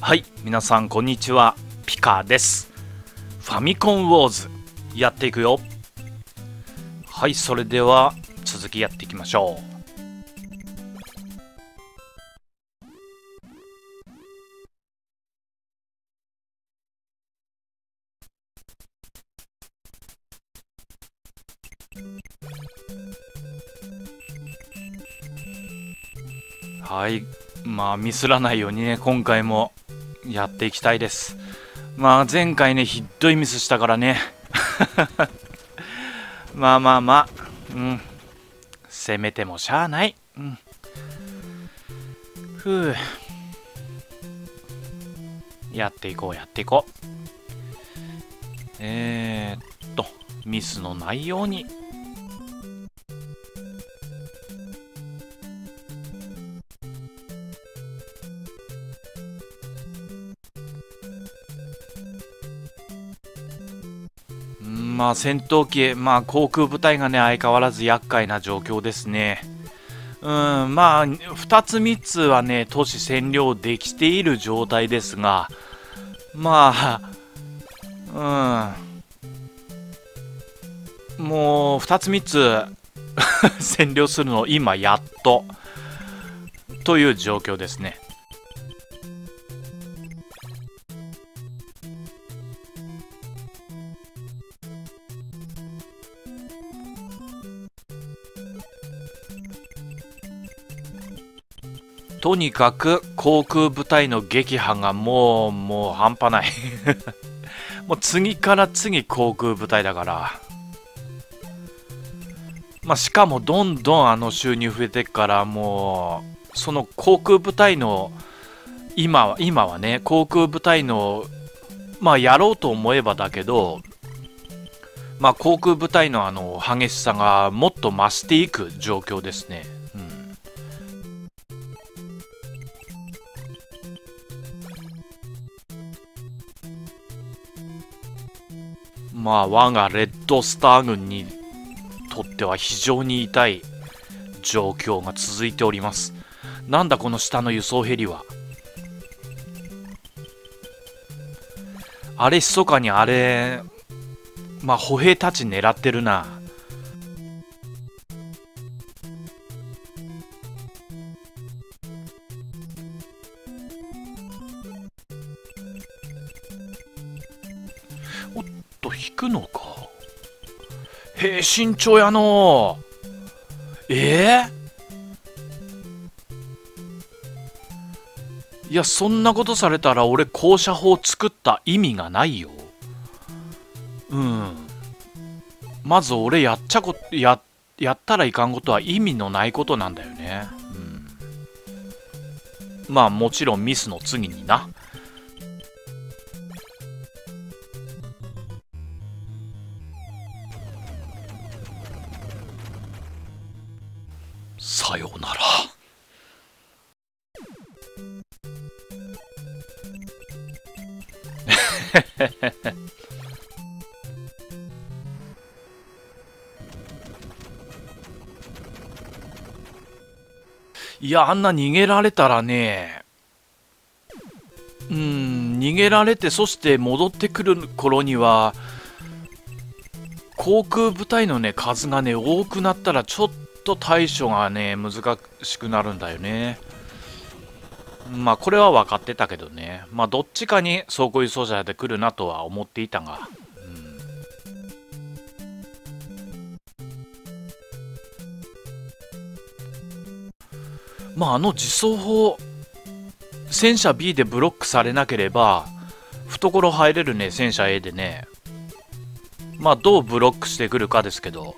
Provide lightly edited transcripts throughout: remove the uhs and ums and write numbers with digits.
はい、皆さんこんにちは、ピカです。ファミコンウォーズやっていくよ。はい、それでは続きやっていきましょう。はい、まあミスらないようにね、今回もやっていきたいです。まあ前回ね、ひどいミスしたからね。まあまあまあ、うん。攻めてもしゃあない。うん。ふぅ。やっていこう、やっていこう。ミスのないように。まあ戦闘機、まあ、航空部隊がね相変わらず厄介な状況ですね。まあ2つ3つはね都市占領できている状態ですが、まあもう2つ3つ占領するの今やっとという状況ですね。とにかく航空部隊の撃破がもう半端ない。もう次から次航空部隊だから、まあ、しかもどんどん収入増えてから、もうその航空部隊の今はね航空部隊のまあやろうと思えばだけど、まあ、航空部隊の激しさがもっと増していく状況ですね。まあ我がレッドスター軍にとっては非常に痛い状況が続いております。なんだこの下の輸送ヘリは。あれ密かにあれ、まあ歩兵たち狙ってるな。行くのか。へえ、慎重やの。いや、そんなことされたら俺高射砲作った意味がないよ。まず俺やったらいかんことは意味のないことなんだよね。まあもちろんミスの次にな。さようなら。いや、あんな逃げられたらね、逃げられて、そして戻ってくる頃には航空部隊のね数がね多くなったらちょっと対処がね難しくなるんだよね。まあこれは分かってたけどね、まあどっちかに装甲輸送車で来るなとは思っていたが、まあ自走砲戦車 B でブロックされなければ懐入れるね戦車 A でね、まあどうブロックしてくるかですけど。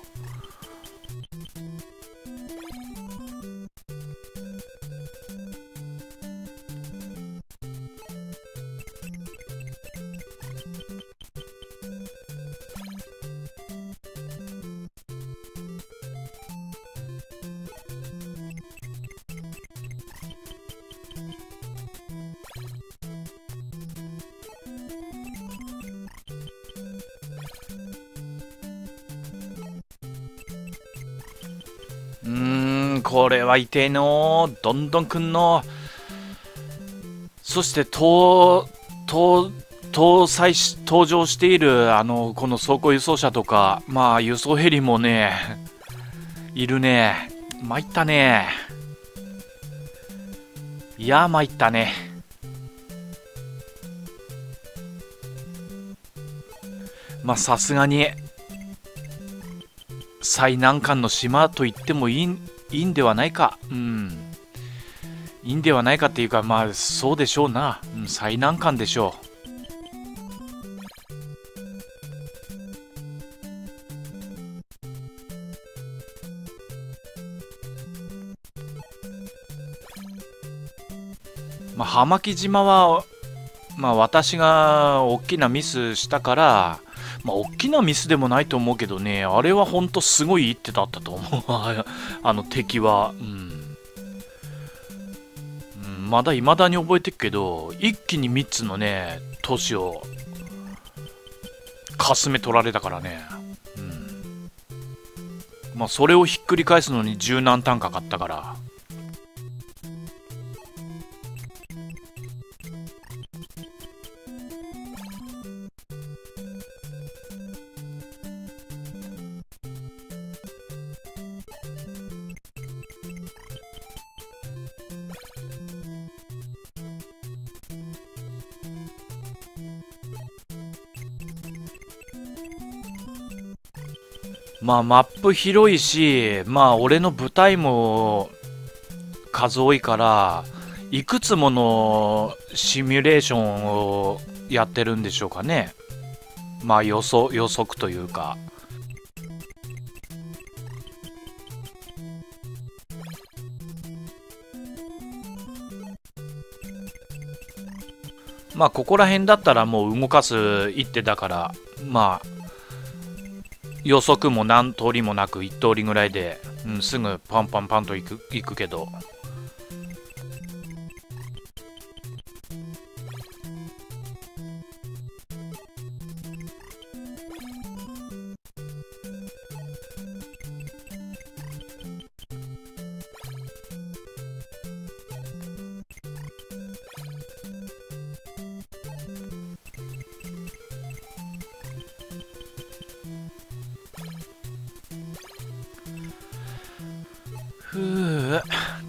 これは痛えの。どんどんくんの。そして登場しているこの装甲輸送車とか、まあ輸送ヘリもねいるね。参ったね。いや参ったね。まあさすがに最難関の島と言ってもいいんではないか。うん。いいんではないかっていうか、まあそうでしょうな。うん、最難関でしょう。まあ、葉巻島は、まあ、私が大きなミスしたから、まあ、大きなミスでもないと思うけどね、あれはほんとすごい一手だったと思う、敵は。うん。うん、いまだに覚えてるけど、一気に3つのね、都市を、かすめ取られたからね。うん。まあ、それをひっくり返すのに十何単かかったから。まあマップ広いし、まあ俺の部隊も数多いから、いくつものシミュレーションをやってるんでしょうかね。まあ予測というか。まあここら辺だったらもう動かす一手だから、まあ。予測も何通りもなく1通りぐらいで、うん、すぐパンパンパンといくけど、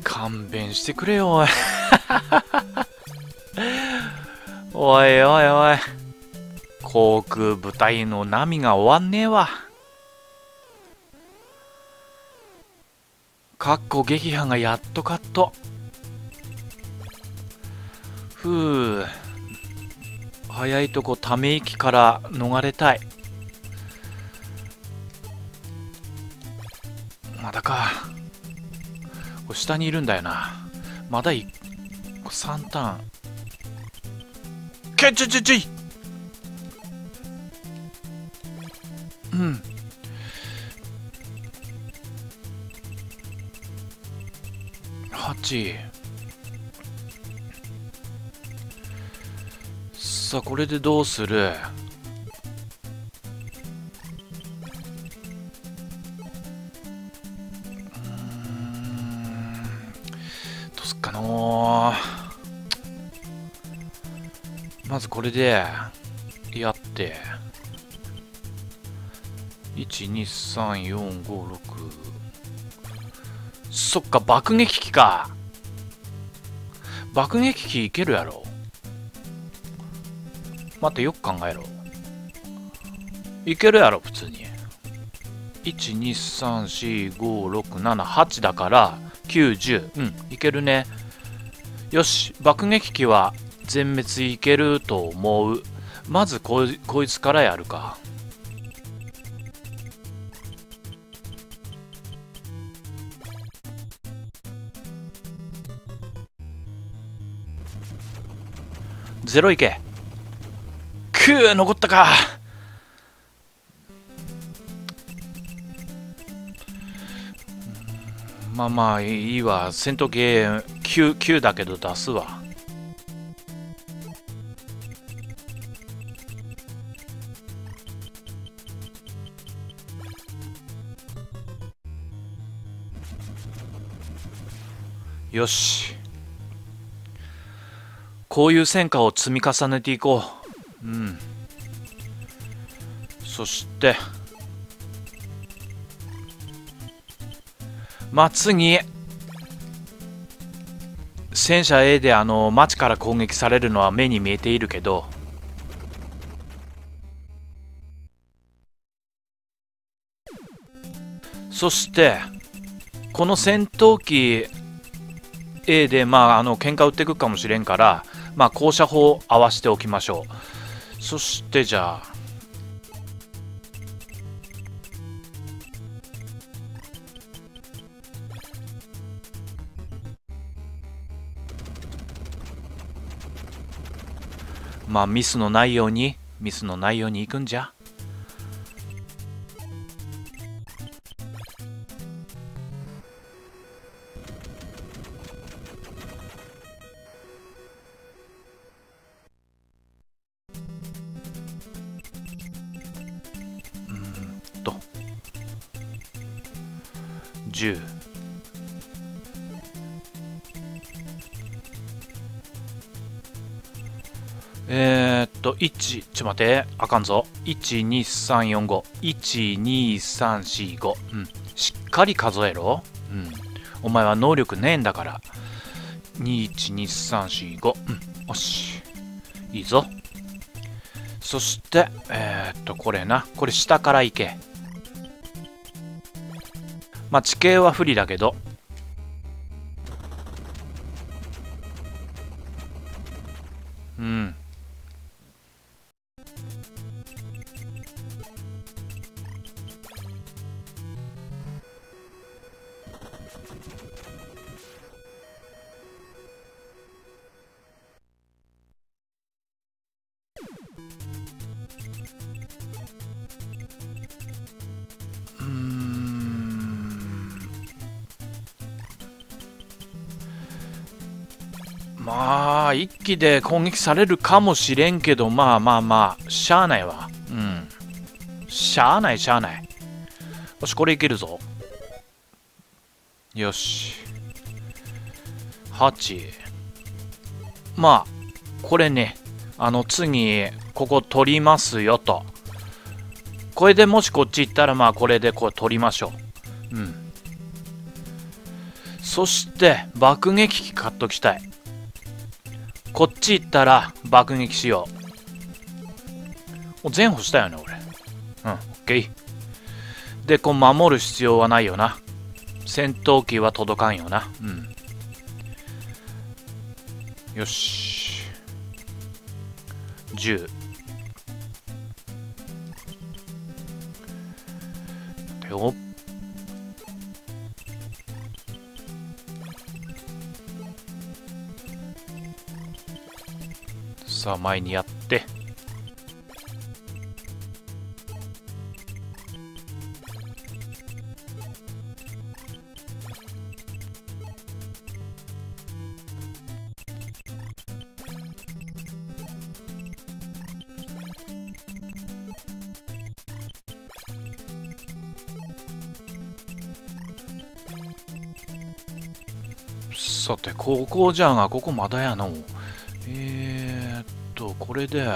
勘弁してくれよ、おい。おいおいおい。航空部隊の波が終わんねえわ。かっこ撃破がやっとカット。ふう。早いとこため息から逃れたい。まだか。下にいるんだよな。まだ3ターン。けちゅちゅちゅい。うん。8。さあ、これでどうする？まずこれでやって12345 6、そっか爆撃機か。爆撃機いけるやろ。待ってよく考えろ。いけるやろ普通に。1234567 8だから910、うんいけるね。よし、爆撃機は全滅いけると思う。まずこいつからやるか。ゼロいけ。くぅ残ったか。まあまあいいわ。戦闘系9だけど出すわ。よし。こういう戦果を積み重ねていこう。うん。そして、まあ、次、戦車 A で街から攻撃されるのは目に見えているけど、そしてこの戦闘機 A でまあ喧嘩売っていくかもしれんから、まあ高射砲を合わせておきましょう。そしてじゃあまあミスのないように行くんじゃ。10、1、ちょっと待って、あかんぞ。12345、12345、うん、しっかり数えろ。うん、お前は能力ねえんだから。2123456、うん、よし、いいぞ。そしてこれな、これ下から行け。まあ地形は不利だけど、うん、まあ一気で攻撃されるかもしれんけど、まあしゃあないわ。うん、しゃあない。よし、これいけるぞ。よし、8。まあこれね、次ここ取りますよと。これでもしこっち行ったら、まあこれでこう取りましょう。うん、そして爆撃機買っときたい。こっち行ったら爆撃しよう。もう全捕したよね、俺。うん、オッケー。で、こう守る必要はないよな。戦闘機は届かんよな。うん。よし。10。で、おっ。さあ前にやって、さてここじゃが、ここまだやの。これで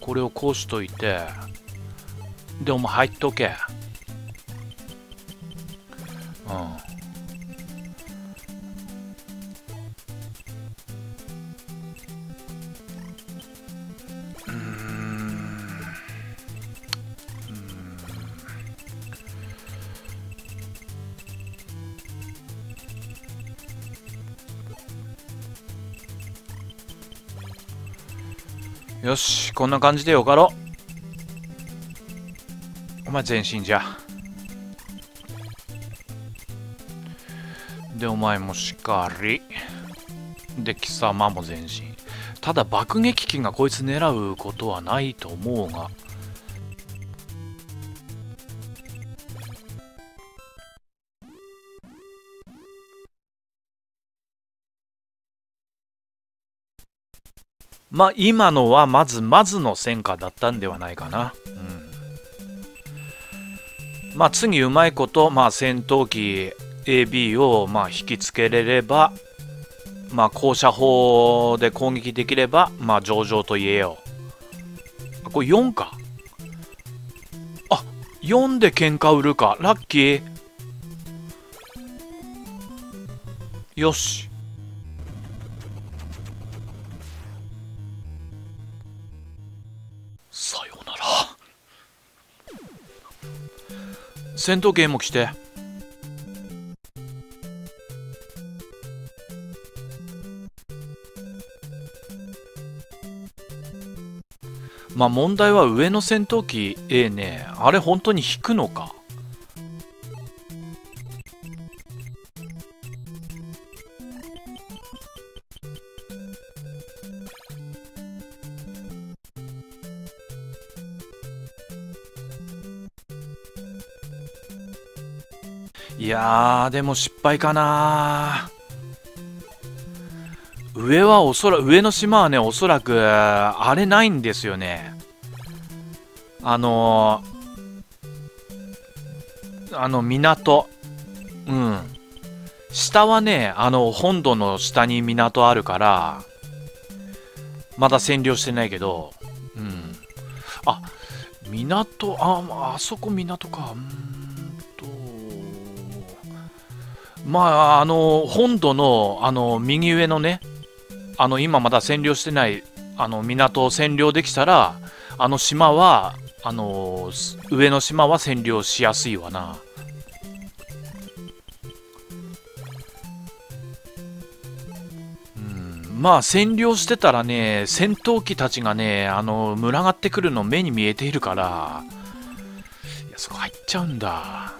これをこうしといて、でお前入っとけ。うん、よし、こんな感じでよかろう。お前前進じゃ。でお前もしっかり。で貴様も前進。ただ爆撃機がこいつ狙うことはないと思うが、まあ今のはまずまずの戦果だったんではないかな。うん、まあ次うまいこと、まあ、戦闘機 AB をまあ引きつけれれば、まあ高射砲で攻撃できればまあ上々と言えよう。あ、これ4か。あ、4で喧嘩売るか。ラッキー。よし。さよなら。戦闘券も来て。まあ問題は上の戦闘機、ねえ、あれ本当に引くのか。いやーでも失敗かな。上はおそらく、上の島はね、おそらく、あれないんですよね。港。うん。下はね、本土の下に港あるから、まだ占領してないけど、うん。あ、港、あそこ港か。まあ、本土の、右上のね、今まだ占領してない港を占領できたら島は上の島は占領しやすいわな。うん、まあ占領してたらね戦闘機たちがね群がってくるの目に見えているから、いやそこ入っちゃうんだ。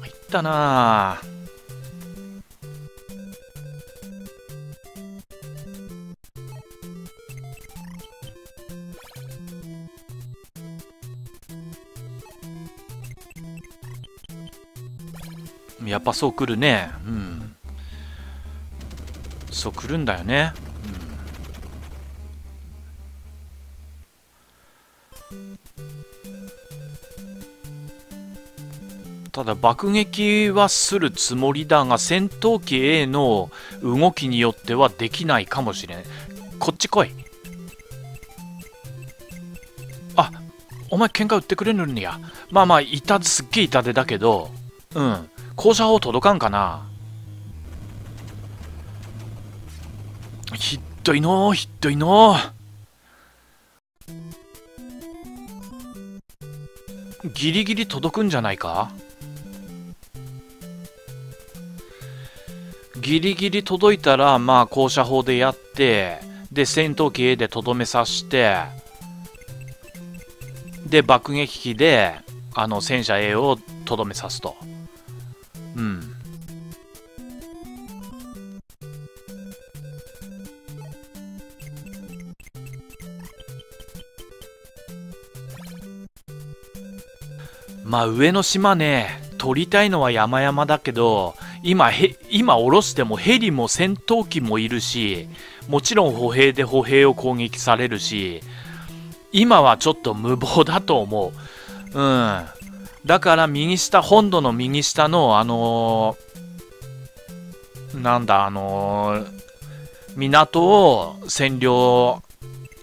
入ったなあ。やっぱそうくるね。うん。そうくるんだよね。うん、ただ爆撃はするつもりだが戦闘機 A の動きによってはできないかもしれん。こっち来い。あ、お前喧嘩売ってくれるんや。まあまあ痛手、すっげえ痛手だけど、うん。高射砲届かんかな。ひっどいのー、ひっどいのー。ギリギリ届くんじゃないか。ギリギリ届いたらまあ高射砲でやって、で戦闘機 A でとどめさして、で爆撃機で戦車 A をとどめさすと。うん、まあ上の島ね取りたいのは山々だけど、今降ろしてもヘリも戦闘機もいるし、もちろん歩兵で歩兵を攻撃されるし、今はちょっと無謀だと思う。うん。だから右下、本土の右下の港を占領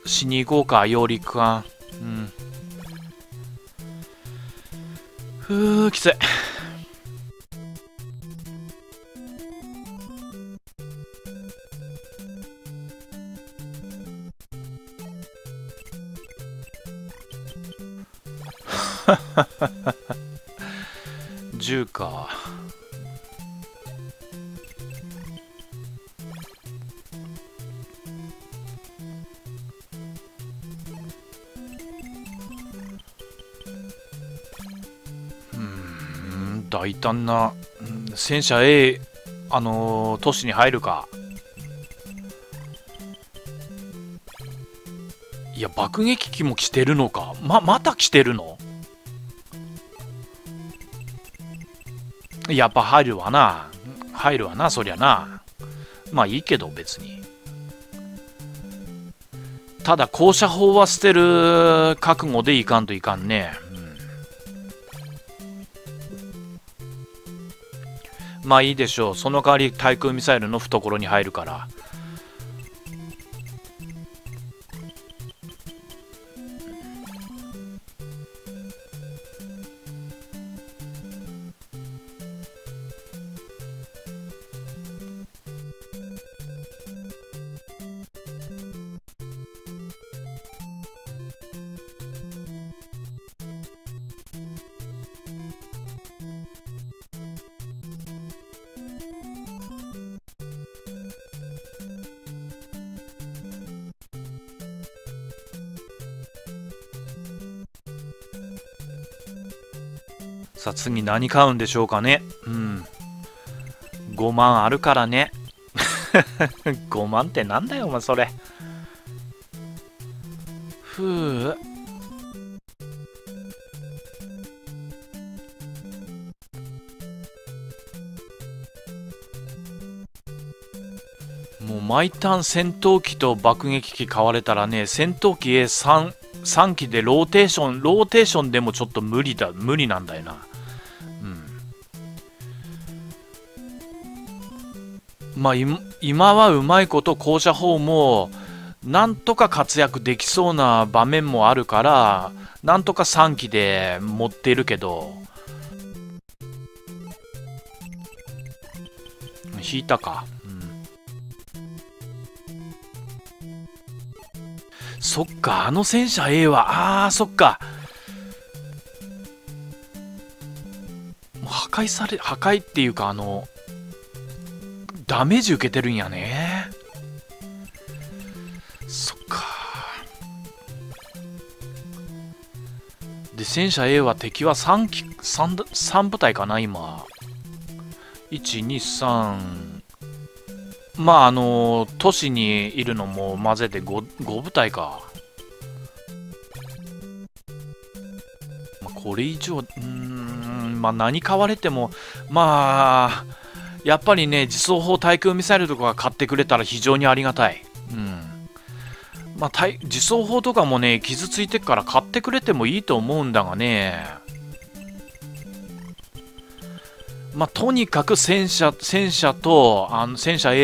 しに行こうか、揚陸艦。うん。ふう、きつい。10か。大胆な。戦車 A 都市に入るか。いや爆撃機も来てるのか。また来てるの。やっぱ入るわな。入るわな、そりゃな。まあいいけど、別に。ただ、高射砲は捨てる覚悟でいかんといかんね。うん、まあいいでしょう。その代わり対空ミサイルの懐に入るから。さあ次何買うんでしょうかね。うん。5万あるからね。5万ってなんだよ、お前それ。ふぅ。もう毎ターン戦闘機と爆撃機買われたらね、戦闘機 3機でローテーションでもちょっと無理なんだよな。まあ、今はうまいこと高射砲もなんとか活躍できそうな場面もあるからなんとか3機で持っているけど。引いたか、うん、そっかあの戦車 A はそっかもう破壊っていうかダメージ受けてるんやね。そっか。で戦車 A は敵は 3部隊かな今。123まあ都市にいるのも混ぜて 5部隊か。まあ、これ以上まあ何買われてもまあやっぱりね、自走砲対空ミサイルとかが買ってくれたら非常にありがたい。うん。まあ、自走砲とかもね、傷ついてっから買ってくれてもいいと思うんだがね。まあ、とにかく戦車 A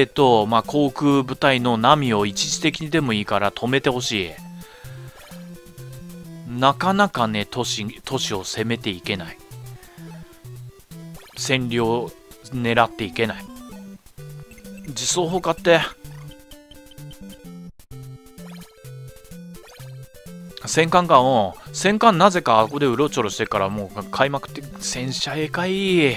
と、まあ、航空部隊の波を一時的にでもいいから止めてほしい。なかなかね、都市を攻めていけない。占領狙っていけない。自走砲買って戦艦か。戦艦なぜかここでうろちょろしてるからもう買いまくって。戦車ええかい。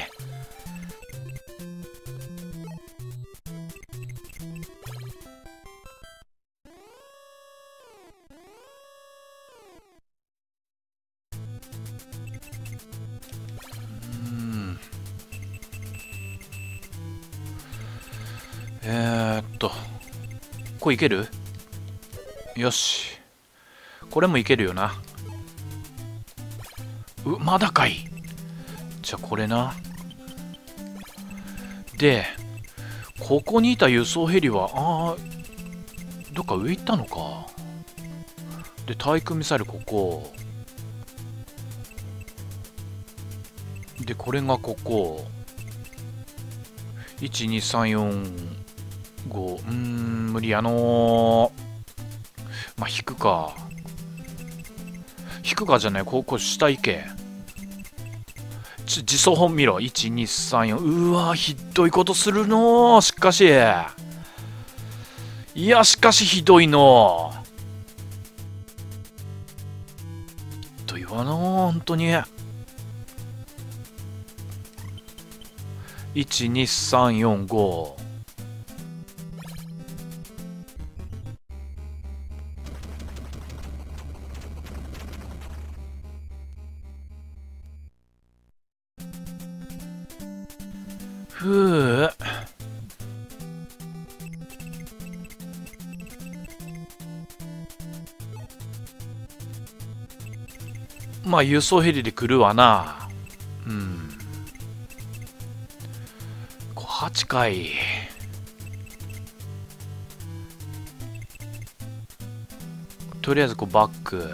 これいける？よし。これもいけるよな。まだかい。じゃあこれな。で、ここにいた輸送ヘリは、どっか上行ったのか。で、対空ミサイルここ。で、これがここ。1、2、3、4。無理。まあ、引くかじゃない。こ下行け。自走砲見ろ。1234。うわひどいことするのー。しかしひどいのーと言わのー。本当に12345。まあ輸送ヘリで来るわな。うん。8回。とりあえずバック。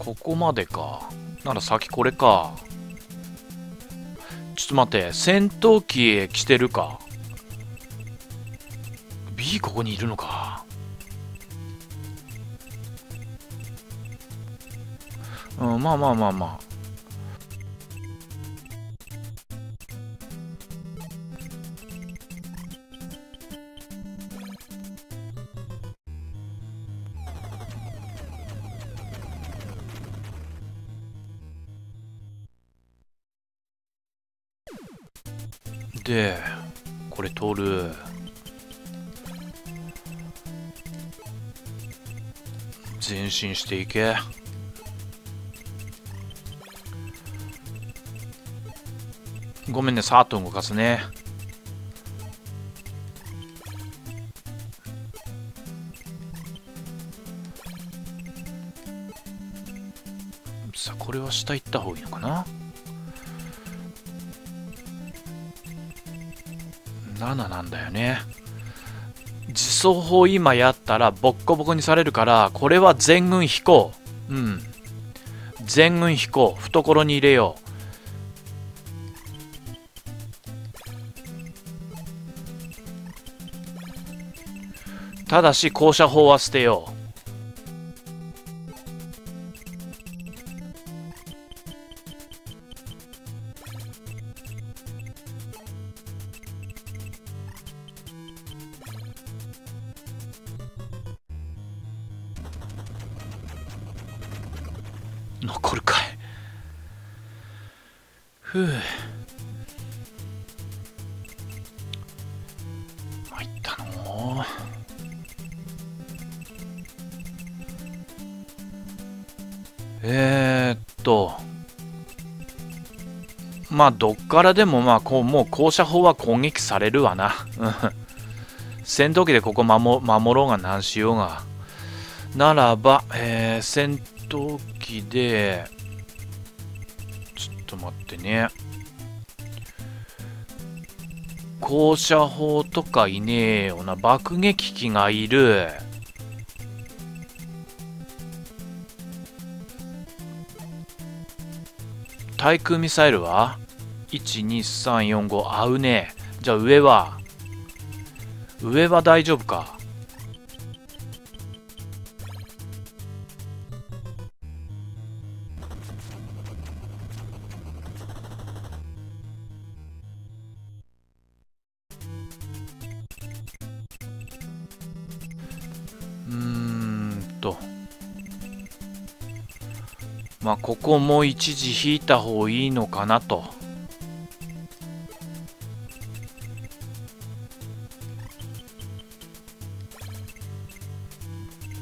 ここまでか。なら先これか。ちょっと待って、戦闘機来てるか。B ここにいるのか。うん、まあまあまあまあ。で、これ取る。前進していけ。ごめんね、さーっと動かすね。さあ、これは下行った方がいいのかな。7なんだよね。自走砲今やったらボッコボコにされるから、これは全軍飛行。うん、全軍飛行。懐に入れよう。ただし高射砲は捨てよう。残るかい。ふう、参ったの。まあどっからでも、まあこう、もう高射砲は攻撃されるわな。戦闘機でここ守ろうが何しようが。ならば、戦闘機で、ちょっと待ってね。高射砲とかいねえよな。爆撃機がいる。対空ミサイルは ?12345 合うね。じゃあ上は大丈夫か。まあここも一時引いた方がいいのかなと。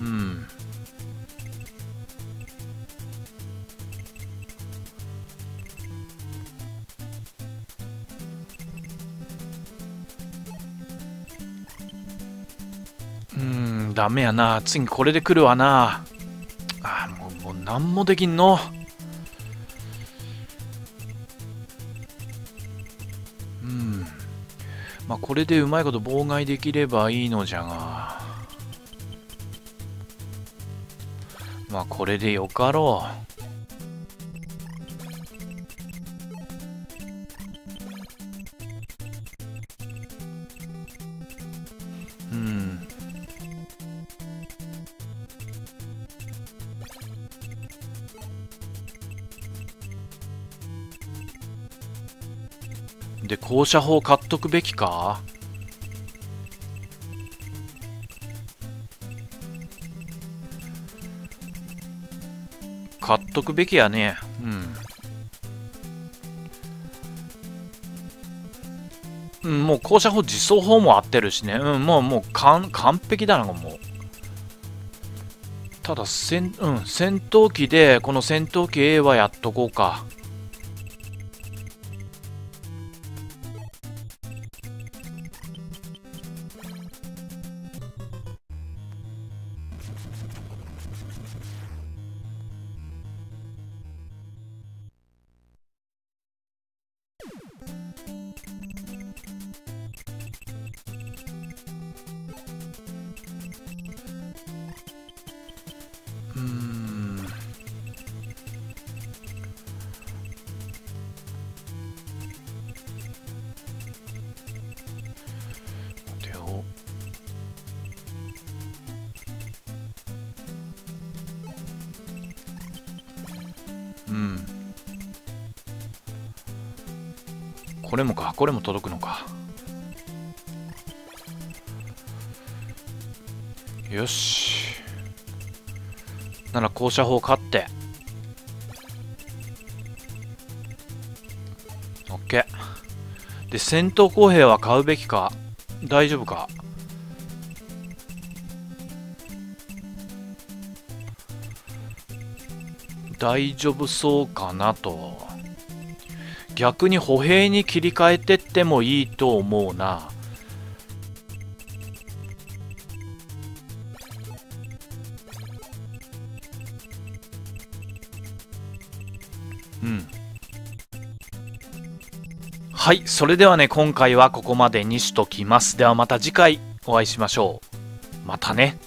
うん、うん、ダメやな。次これで来るわな。なんもできんの。うん、まあこれでうまいこと妨害できればいいのじゃが、まあこれでよかろう。で、高射砲買っとくべきか。買っとくべきやね。うん、うん、もう高射砲、自走砲も合ってるしね。うん、もう完璧だな、もう。ただ戦闘機で、この戦闘機 A はやっとこうか。これもか、これも届くのか。よし、なら降車砲買って OK で、戦闘工兵は買うべきか、大丈夫か。大丈夫そうかなと。逆に歩兵に切り替えてってもいいと思うな。うん。はい、それではね、今回はここまでにしときます。ではまた次回お会いしましょう。またね。